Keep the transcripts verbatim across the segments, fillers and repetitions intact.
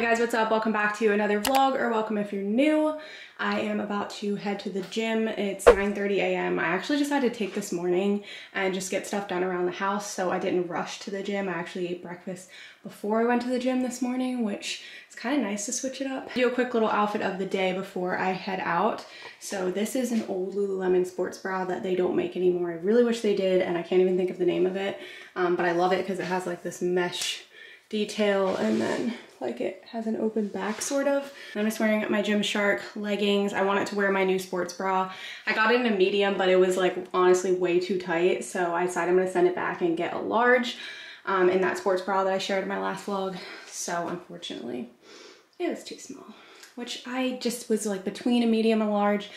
Guys, what's up? Welcome back to another vlog, or welcome if you're new. I am about to head to the gym. It's nine thirty a m I actually just had to take this morning and just get stuff done around the house, so I didn't rush to the gym. I actually ate breakfast before I went to the gym this morning, which is kind of nice to switch it up. Do a quick little outfit of the day before I head out. So this is an old Lululemon sports bra that they don't make anymore. I really wish they did, and I can't even think of the name of it, um, but I love it because it has like this mesh detail, and then like it has an open back sort of. I'm just wearing my Gymshark leggings. I wanted to wear my new sports bra. I got it in a medium, but it was like honestly way too tight, so I decided I'm gonna send it back and get a large um, in that sports bra that I shared in my last vlog. So unfortunately it was too small, which I just was like between a medium and a large,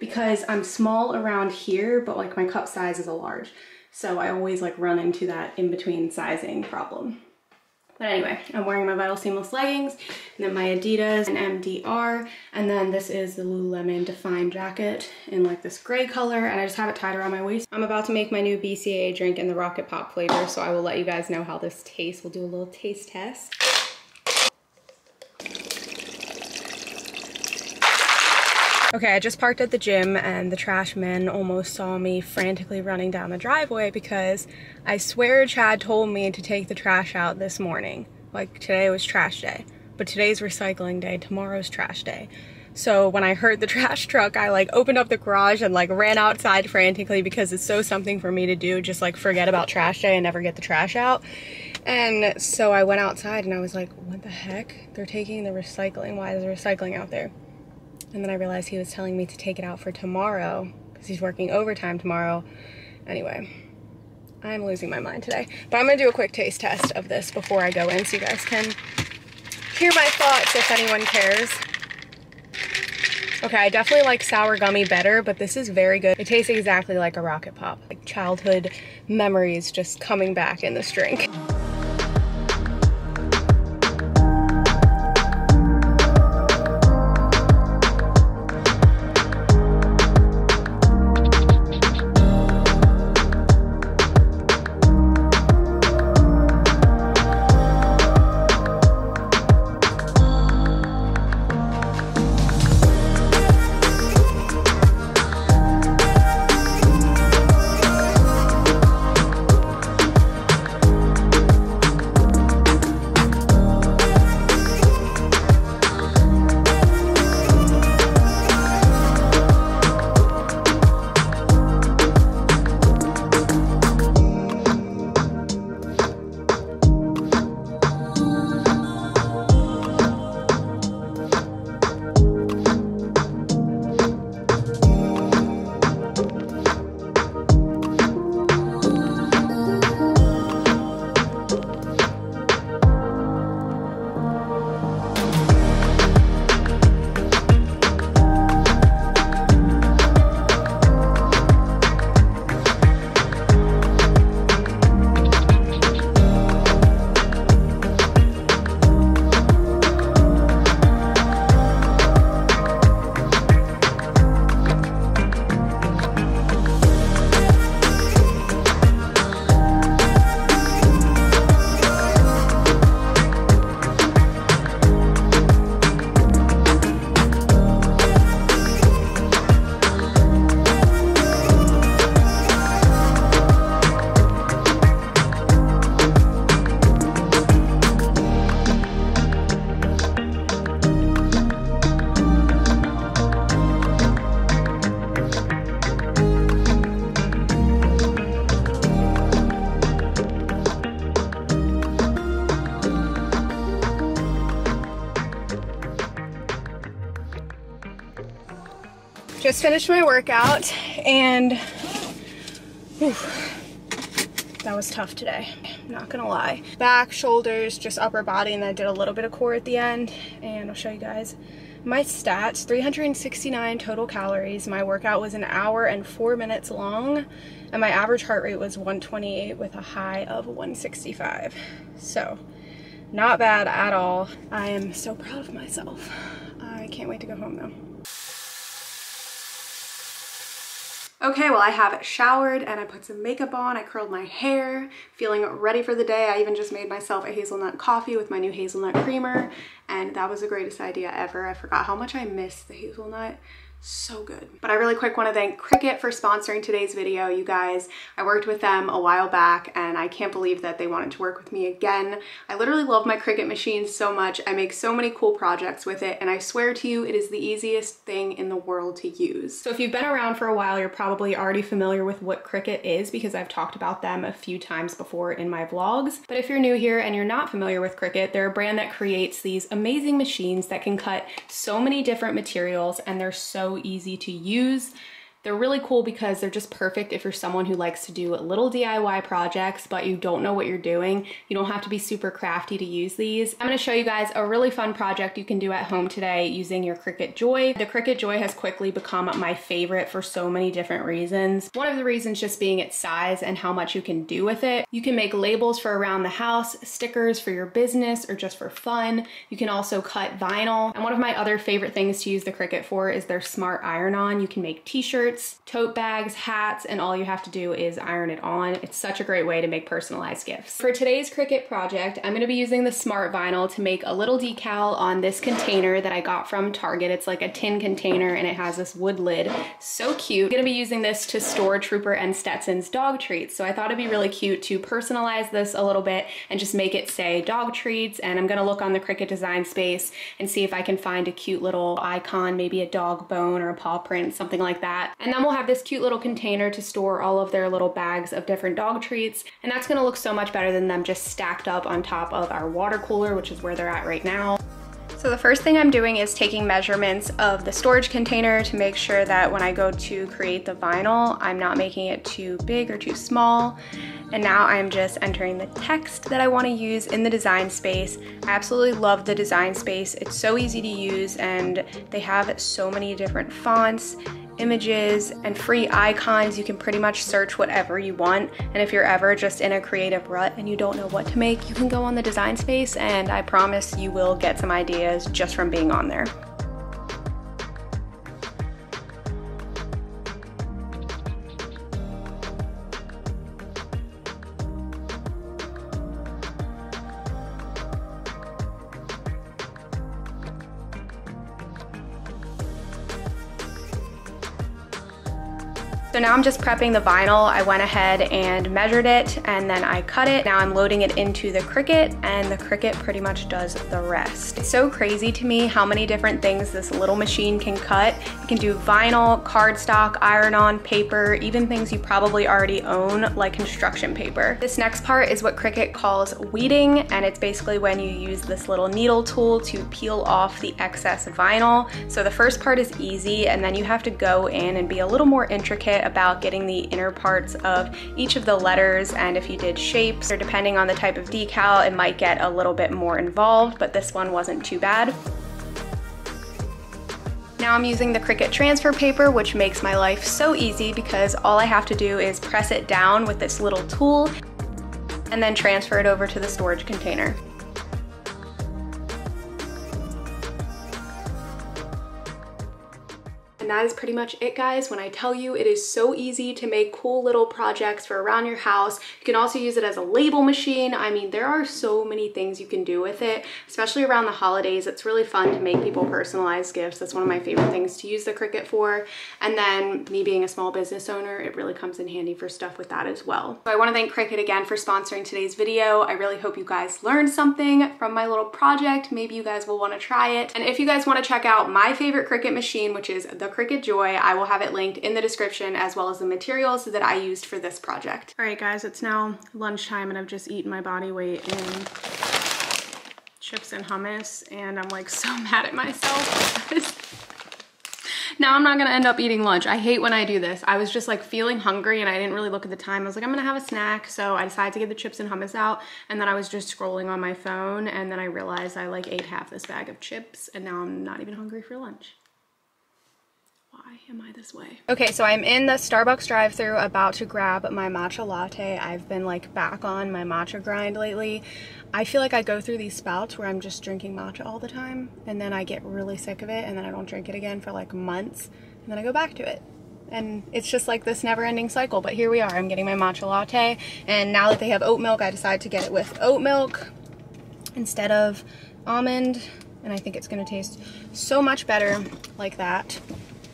because I'm small around here, but like my cup size is a large, so I always like run into that in between sizing problem. But anyway, I'm wearing my Vital Seamless leggings, and then my Adidas and M D R, and then this is the Lululemon Defined jacket in like this gray color, and I just have it tied around my waist. I'm about to make my new B C A A drink in the Rocket Pop flavor, so I will let you guys know how this tastes. We'll do a little taste test. Okay, I just parked at the gym and the trash men almost saw me frantically running down the driveway, because I swear Chad told me to take the trash out this morning. Like, today was trash day, but today's recycling day, tomorrow's trash day. So when I heard the trash truck, I like opened up the garage and like ran outside frantically, because it's so something for me to do, just like forget about trash day and never get the trash out. And so I went outside and I was like, what the heck? They're taking the recycling. Why is the recycling out there? And then I realized he was telling me to take it out for tomorrow, because he's working overtime tomorrow. Anyway, I'm losing my mind today. But I'm gonna do a quick taste test of this before I go in, so you guys can hear my thoughts if anyone cares. Okay, I definitely like sour gummy better, but this is very good. It tastes exactly like a Rocket Pop. Like childhood memories just coming back in this drink. Just finished my workout, and whew, that was tough today, I'm not gonna lie. Back, shoulders, just upper body, and then I did a little bit of core at the end, and I'll show you guys my stats. three hundred sixty-nine total calories. My workout was an hour and four minutes long, and my average heart rate was one twenty-eight with a high of one sixty-five. So Not bad at all. I am so proud of myself. I can't wait to go home though. Okay, well I have showered and I put some makeup on. I curled my hair, feeling ready for the day. I even just made myself a hazelnut coffee with my new hazelnut creamer, and that was the greatest idea ever. I forgot how much I missed the hazelnut. So good. But I really quick want to thank Cricut for sponsoring today's video, you guys. I worked with them a while back and I can't believe that they wanted to work with me again. I literally love my Cricut machine so much. I make so many cool projects with it, and I swear to you, it is the easiest thing in the world to use. So if you've been around for a while, you're probably already familiar with what Cricut is because I've talked about them a few times before in my vlogs. But if you're new here and you're not familiar with Cricut, they're a brand that creates these amazing machines that can cut so many different materials, and they're so easy to use. They're really cool because they're just perfect if you're someone who likes to do little D I Y projects but you don't know what you're doing. You don't have to be super crafty to use these. I'm going to show you guys a really fun project you can do at home today using your Cricut Joy. The Cricut Joy has quickly become my favorite for so many different reasons. One of the reasons just being its size and how much you can do with it. You can make labels for around the house, stickers for your business, or just for fun. You can also cut vinyl. And one of my other favorite things to use the Cricut for is their smart iron-on. You can make t-shirts, tote bags, hats, and all you have to do is iron it on. It's such a great way to make personalized gifts. For today's Cricut project, I'm going to be using the smart vinyl to make a little decal on this container that I got from Target. It's like a tin container and it has this wood lid. So cute. I'm going to be using this to store Trooper and Stetson's dog treats. So I thought it'd be really cute to personalize this a little bit and just make it say dog treats. And I'm going to look on the Cricut Design Space and see if I can find a cute little icon, maybe a dog bone or a paw print, something like that. And then we'll have this cute little container to store all of their little bags of different dog treats. And that's gonna look so much better than them just stacked up on top of our water cooler, which is where they're at right now. So the first thing I'm doing is taking measurements of the storage container to make sure that when I go to create the vinyl, I'm not making it too big or too small. And now I'm just entering the text that I want to use in the Design Space. I absolutely love the Design Space. It's so easy to use and they have so many different fonts, images, and free icons. You can pretty much search whatever you want, and if you're ever just in a creative rut and you don't know what to make, you can go on the Design Space and I promise you will get some ideas just from being on there. So now I'm just prepping the vinyl. I went ahead and measured it and then I cut it. Now I'm loading it into the Cricut and the Cricut pretty much does the rest. It's so crazy to me how many different things this little machine can cut. It can do vinyl, cardstock, iron-on, paper, even things you probably already own like construction paper. This next part is what Cricut calls weeding, and it's basically when you use this little needle tool to peel off the excess vinyl. So the first part is easy and then you have to go in and be a little more intricate about getting the inner parts of each of the letters, and if you did shapes or depending on the type of decal, it might get a little bit more involved, but this one wasn't too bad. Now I'm using the Cricut transfer paper, which makes my life so easy because all I have to do is press it down with this little tool and then transfer it over to the storage container. And that is pretty much it, guys. When I tell you it is so easy to make cool little projects for around your house, you can also use it as a label machine. I mean, there are so many things you can do with it, especially around the holidays. It's really fun to make people personalized gifts. That's one of my favorite things to use the Cricut for. And then me being a small business owner, it really comes in handy for stuff with that as well. So I want to thank Cricut again for sponsoring today's video. I really hope you guys learned something from my little project. Maybe you guys will want to try it. And if you guys want to check out my favorite Cricut machine, which is the Cricut Joy, I will have it linked in the description as well as the materials that I used for this project. All right, guys, it's now lunchtime and I've just eaten my body weight in chips and hummus, and I'm like so mad at myself because now I'm not gonna end up eating lunch. I hate when I do this. I was just like feeling hungry and I didn't really look at the time. I was like, I'm gonna have a snack. So I decided to get the chips and hummus out, and then I was just scrolling on my phone, and then I realized I like ate half this bag of chips, and now I'm not even hungry for lunch. Why am I this way? Okay, so I'm in the Starbucks drive-thru about to grab my matcha latte. I've been like back on my matcha grind lately. I feel like I go through these spouts where I'm just drinking matcha all the time, and then I get really sick of it, and then I don't drink it again for like months, and then I go back to it. And it's just like this never-ending cycle, but here we are. I'm getting my matcha latte, and now that they have oat milk, I decide to get it with oat milk instead of almond, and I think it's gonna taste so much better like that.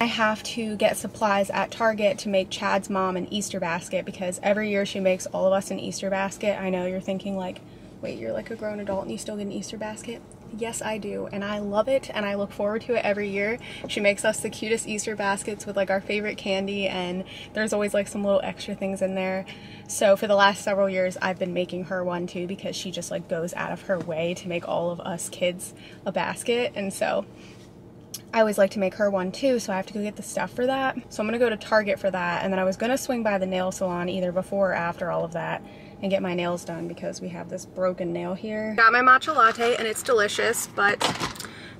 I have to get supplies at Target to make Chad's mom an Easter basket because every year she makes all of us an Easter basket. I know you're thinking like, wait, you're like a grown adult and you still get an Easter basket? Yes, I do, and I love it, and I look forward to it every year. She makes us the cutest Easter baskets with like our favorite candy, and there's always like some little extra things in there. So for the last several years, I've been making her one too because she just like goes out of her way to make all of us kids a basket, and so I always like to make her one too, so I have to go get the stuff for that. So I'm gonna go to Target for that, and then I was gonna swing by the nail salon either before or after all of that and get my nails done because we have this broken nail here. Got my matcha latte and it's delicious, but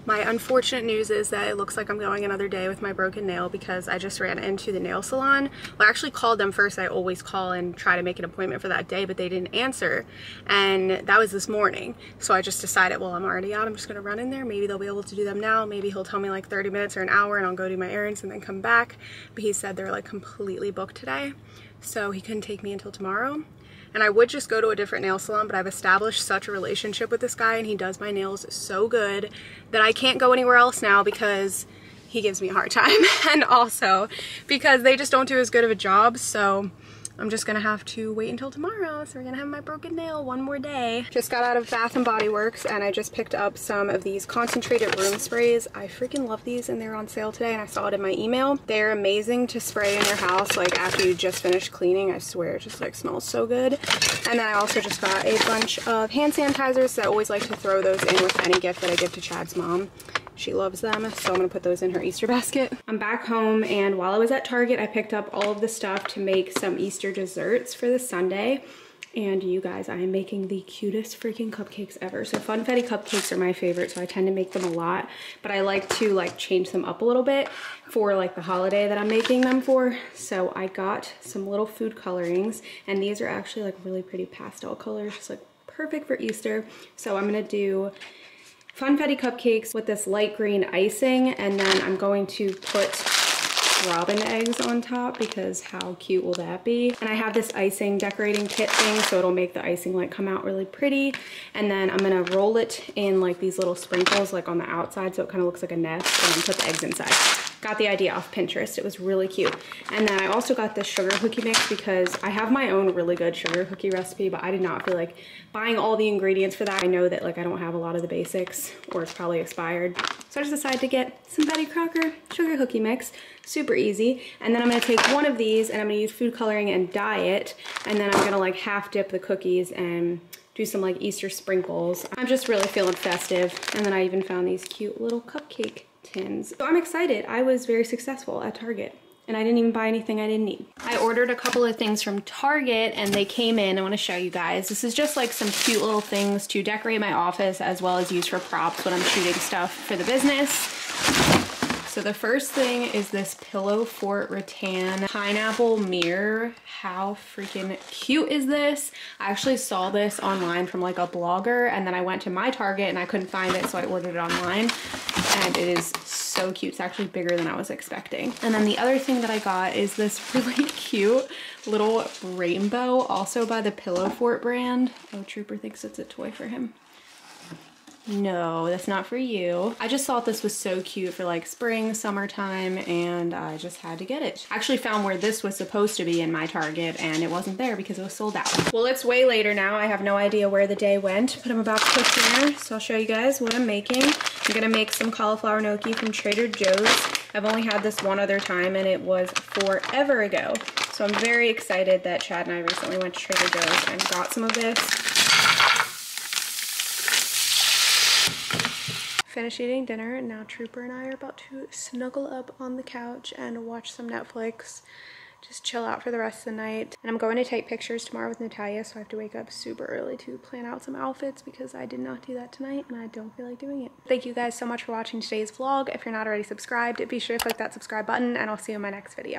my unfortunate news is that it looks like I'm going another day with my broken nail because I just ran into the nail salon. Well, I actually called them first. I always call and try to make an appointment for that day, but they didn't answer. And that was this morning. So I just decided, well, I'm already out. I'm just gonna run in there. Maybe they'll be able to do them now. Maybe he'll tell me like thirty minutes or an hour and I'll go do my errands and then come back. But he said they're like completely booked today. So he couldn't take me until tomorrow. And I would just go to a different nail salon, but I've established such a relationship with this guy and he does my nails so good that I can't go anywhere else now because he gives me a hard time and also because they just don't do as good of a job. So I'm just gonna have to wait until tomorrow. So we're gonna have my broken nail one more day. Just got out of Bath and Body Works and I just picked up some of these concentrated room sprays. I freaking love these and they're on sale today and I saw it in my email. They're amazing to spray in your house like after you just finished cleaning. I swear it just like smells so good. And then I also just got a bunch of hand sanitizers, so I always like to throw those in with any gift that I give to Chad's mom. She loves them, so I'm gonna put those in her Easter basket. I'm back home, and while I was at Target, I picked up all of the stuff to make some Easter desserts for this Sunday. And you guys, I am making the cutest freaking cupcakes ever. So Funfetti cupcakes are my favorite, so I tend to make them a lot, but I like to like change them up a little bit for like the holiday that I'm making them for. So I got some little food colorings, and these are actually like really pretty pastel colors, just like perfect for Easter. So I'm gonna do Funfetti cupcakes with this light green icing, and then I'm going to put robin eggs on top because how cute will that be? And I have this icing decorating kit thing, so it'll make the icing like come out really pretty. And then I'm gonna roll it in like these little sprinkles like on the outside so it kind of looks like a nest, and then put the eggs inside. Got the idea off Pinterest. It was really cute. And then I also got this sugar cookie mix because I have my own really good sugar cookie recipe, but I did not feel like buying all the ingredients for that. I know that like I don't have a lot of the basics or it's probably expired. So I just decided to get some Betty Crocker sugar cookie mix. Super easy. And then I'm gonna take one of these and I'm gonna use food coloring and dye it. And then I'm gonna like half dip the cookies and do some like Easter sprinkles. I'm just really feeling festive. And then I even found these cute little cupcake tins. So I'm excited. I was very successful at Target and I didn't even buy anything I didn't need. I ordered a couple of things from Target and they came in. I want to show you guys. This is just like some cute little things to decorate my office as well as use for props when I'm shooting stuff for the business. So the first thing is this Pillow Fort rattan pineapple mirror. How freaking cute is this? I actually saw this online from like a blogger and then I went to my Target and I couldn't find it, so I ordered it online. And it is so cute. It's actually bigger than I was expecting. And then the other thing that I got is this really cute little rainbow, also by the Pillow Fort brand. Oh, Trooper thinks it's a toy for him. No, that's not for you. I just thought this was so cute for like spring, summertime, and I just had to get it. I actually found where this was supposed to be in my Target and it wasn't there because it was sold out. Well, it's way later now. I have no idea where the day went, but I'm about to cook dinner, so I'll show you guys what I'm making. I'm gonna make some cauliflower gnocchi from Trader Joe's. I've only had this one other time and it was forever ago. So I'm very excited that Chad and I recently went to Trader Joe's and got some of this. Finished eating dinner and now Trooper and I are about to snuggle up on the couch and watch some Netflix just chill out for the rest of the night. And I'm going to take pictures tomorrow with Natalia, so I have to wake up super early to plan out some outfits because I did not do that tonight and I don't feel like doing it. Thank you guys so much for watching today's vlog. If you're not already subscribed, be sure to click that subscribe button and I'll see you in my next video.